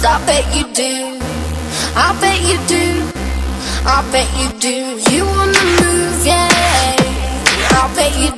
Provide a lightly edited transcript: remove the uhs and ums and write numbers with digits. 'Cause I bet you do, I bet you do, I bet you do. You wanna move, yeah, I bet you do.